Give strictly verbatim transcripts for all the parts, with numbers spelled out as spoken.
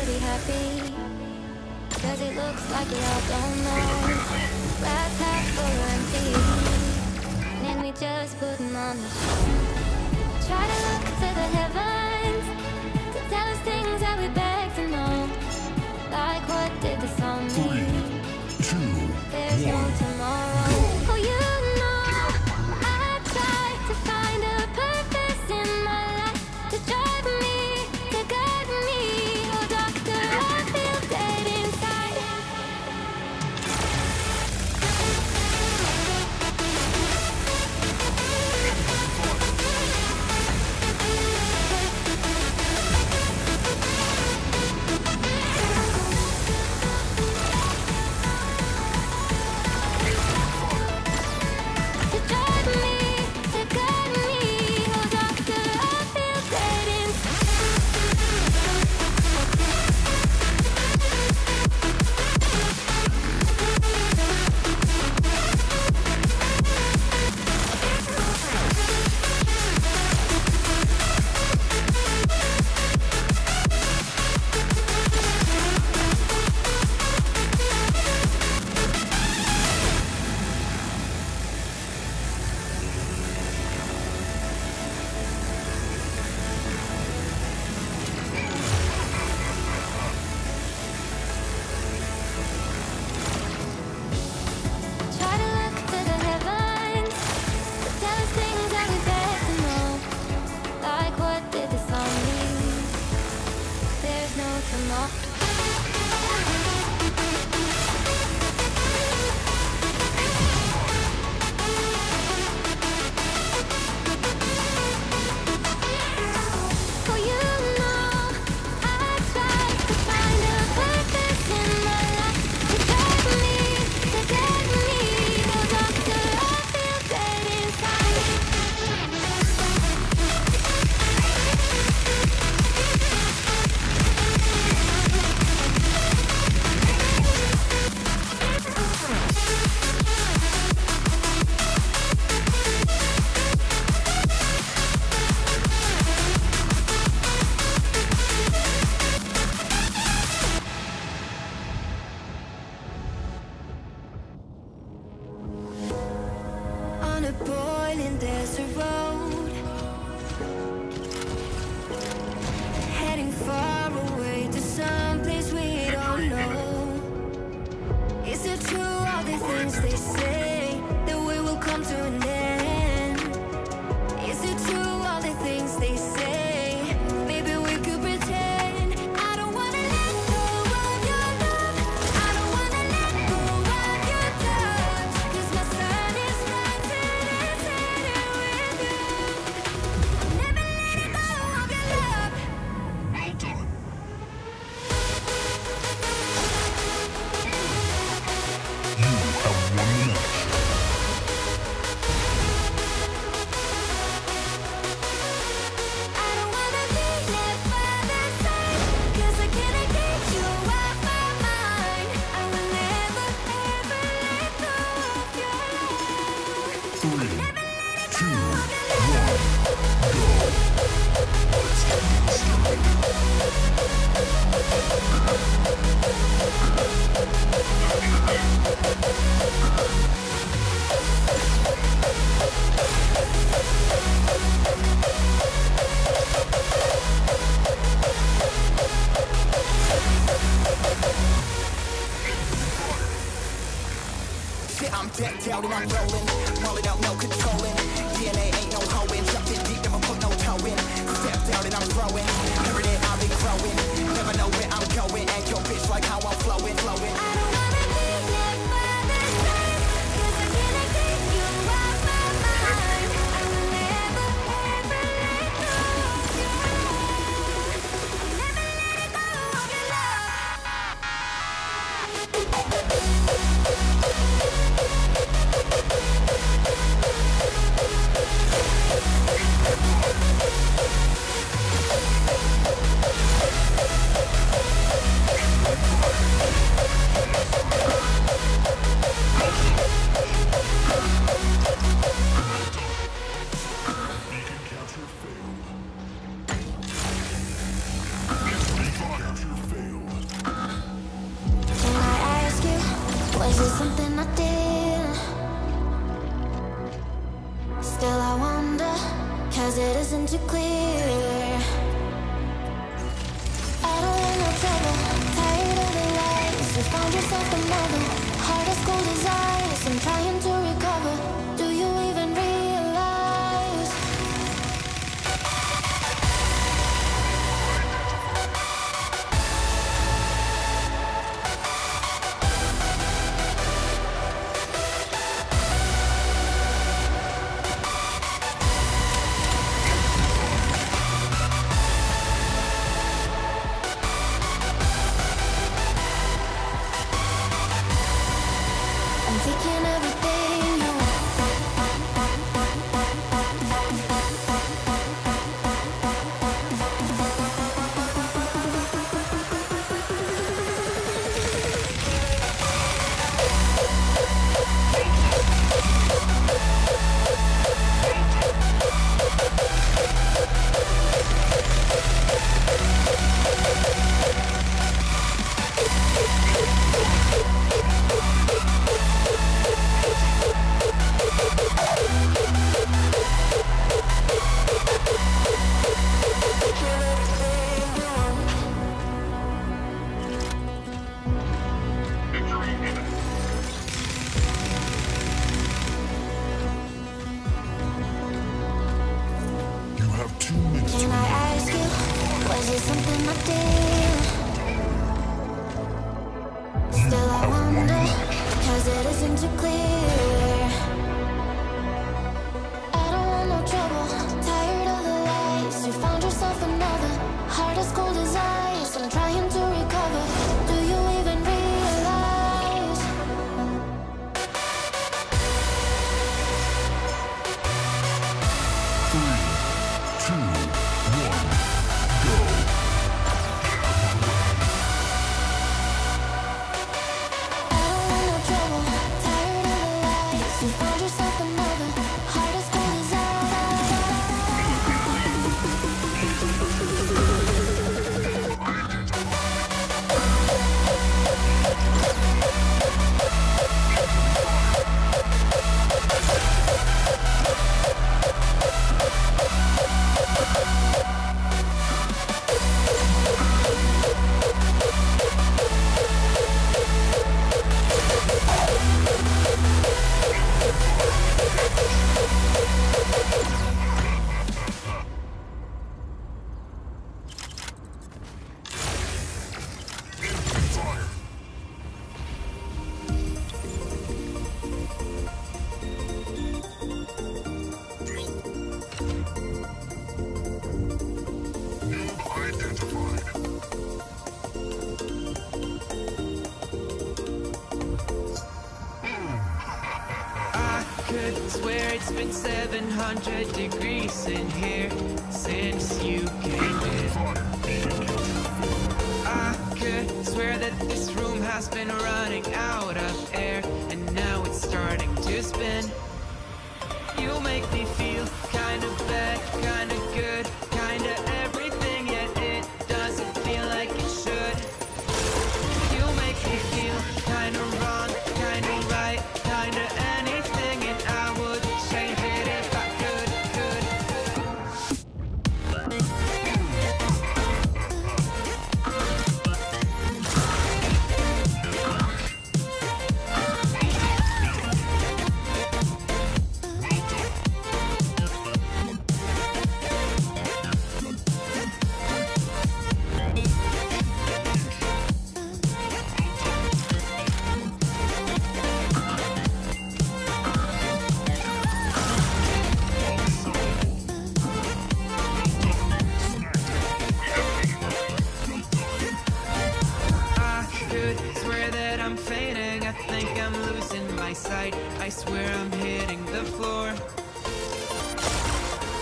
to be happy, cause it looks like we all don't know. Glass half full or empty, and we just putting on the show. Try to look to the heavens to tell us things that we beg to know. Like what did this song mean? There's no tomorrow. Oh, you know I try to find a purpose in my life to drive me, to guide me. Oh, doctor, I feel dead inside. To drive me, to guide me. Oh, doctor, I feel dead inside. Try to look to the heavens to tell us things that we beg to know. Like what did this song mean? There's no tomorrow. For you know, I try to find a purpose in my life to drive me, to guide me. Oh, doctor, I feel dead inside. On a boiling desert road, heading far away to someplace we don't know. Is it true all the things they say, that we will come to an end? Is it true all the things they say? Maybe we could pretend. I don't wanna let go of your love, I don't wanna let go of your touch, cause my sun is rising and setting with you. Never letting go of your love. I don't wanna be left by the side, cause I cannot get you out my mind. I will never ever let go of you. Never let it go of your love. Shit, I'm decked out and I'm rolling, rolling out, no controlling. D N A ain't no hoeing, jumped in deep, never put no toe in. Stepped out and I'm growing, every day I've been growing. Never know where I'm going, and your bitch like how I'm flowing, flowing. I don't wanna be left by the side, cause I cannot get you out my mind. I will never ever let go of you. Never let go of your love. found yourself another heart as cold as ice. I'm trying to recover. Do you even realize? Taking everything you Can I ask you, was it something I did? Still I wonder, cause it isn't too clear. I don't want no trouble, tired of the lies. You found yourself another, heart as cold as ice. I'm trying to recover, do you even realize? Three, two, swear it's been seven hundred degrees in here since you came in. I could swear that this room has been running out of air, and now it's starting to spin. You make me feel kinda bad, kinda good, kinda everything, yet it doesn't feel like it should. You make me feel kinda wrong, kinda right, kinda anything. I swear I'm hitting the floor.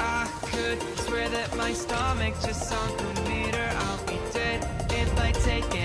I could swear that my stomach just sunk a meter. I'll be dead if I take it.